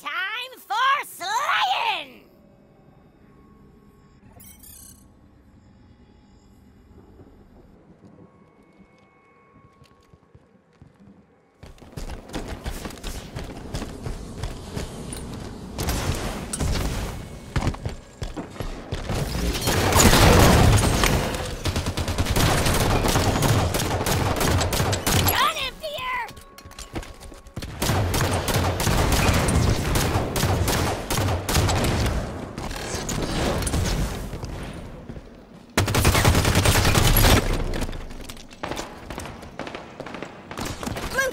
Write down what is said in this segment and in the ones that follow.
time for slaying!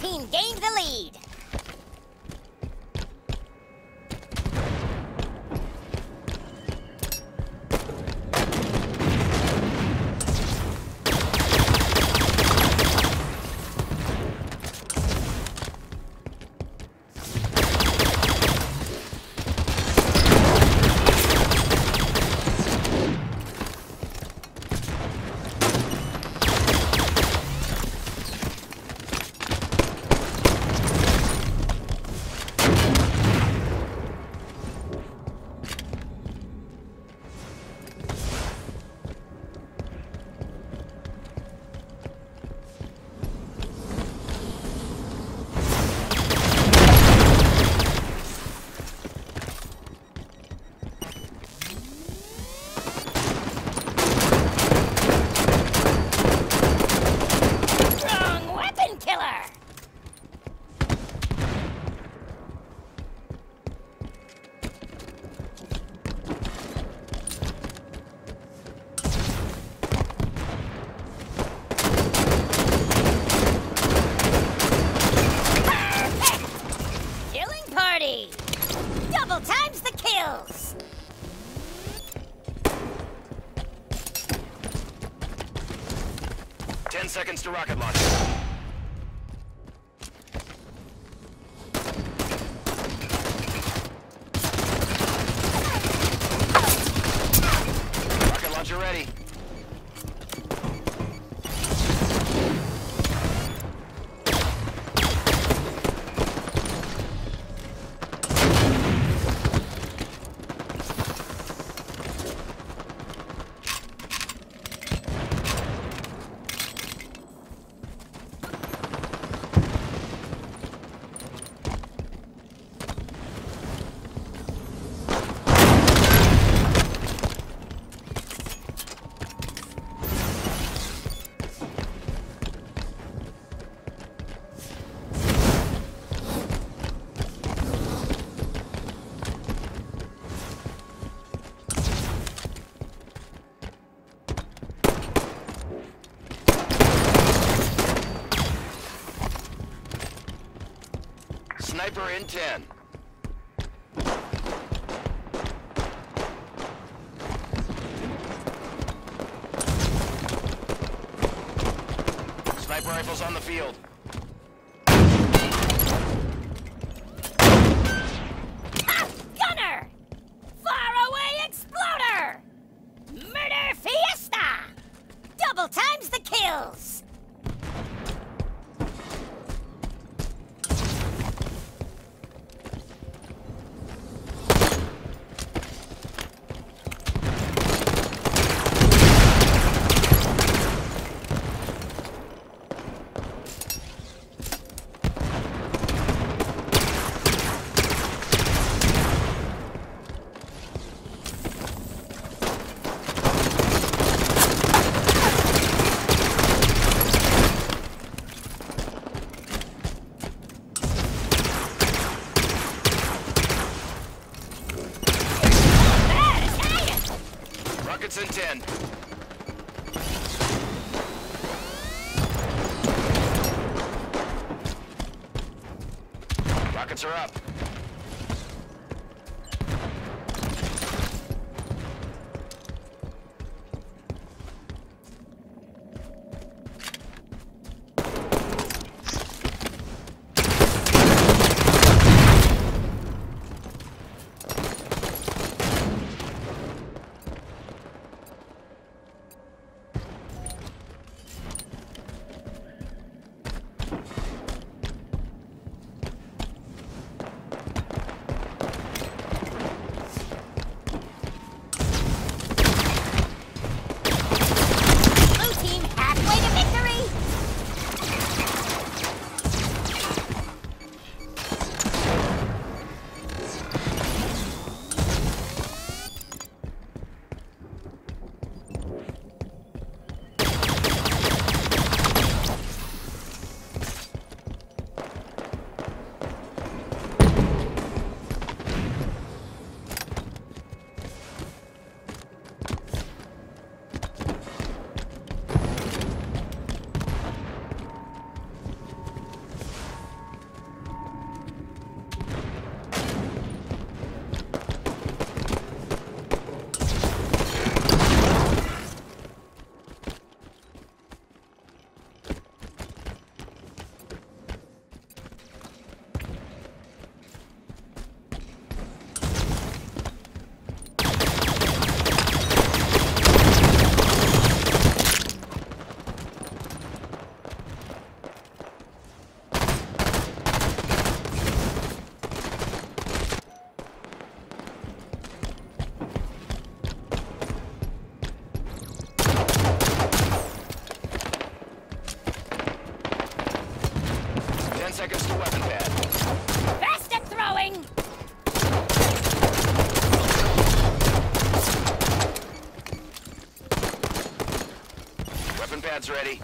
Team gained the lead. Double times the kills! Ten seconds to rocket launch. Rocket launcher ready. Sniper in 10. Sniper rifles on the field. Gunner! Faraway exploder! Murder fiesta! Double times the kills! Rockets in 10. Rockets are up. Cad's ready.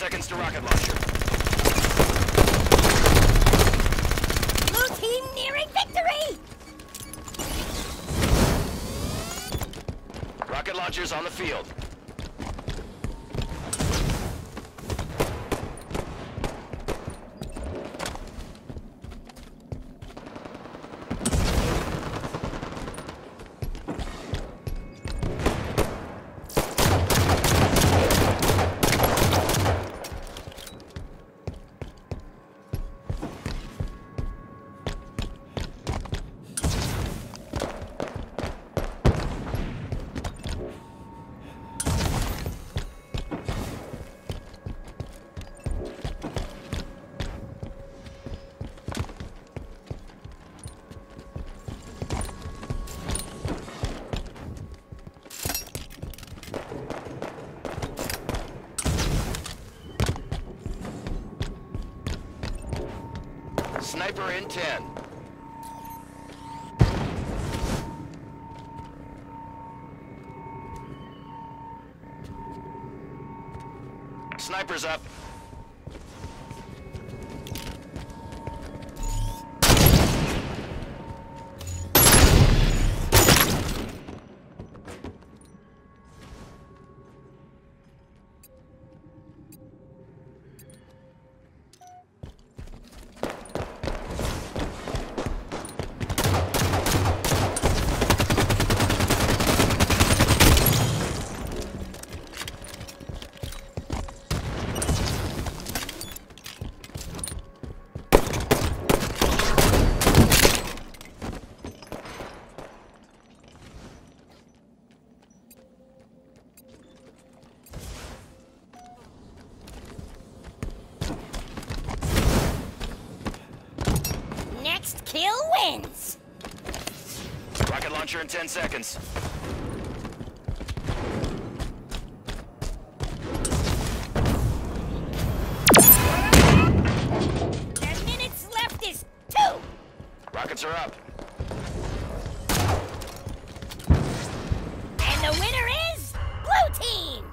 Seconds to rocket launcher. Blue team nearing victory! Rocket launchers on the field. Sniper in 10. Sniper's up. Kill wins! Rocket launcher in 10 seconds. The minutes left is 2! Rockets are up. And the winner is... Blue Team!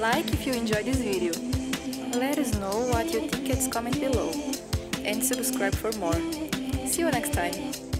Like if you enjoyed this video, let us know what you think, comment below, and subscribe for more. See you next time!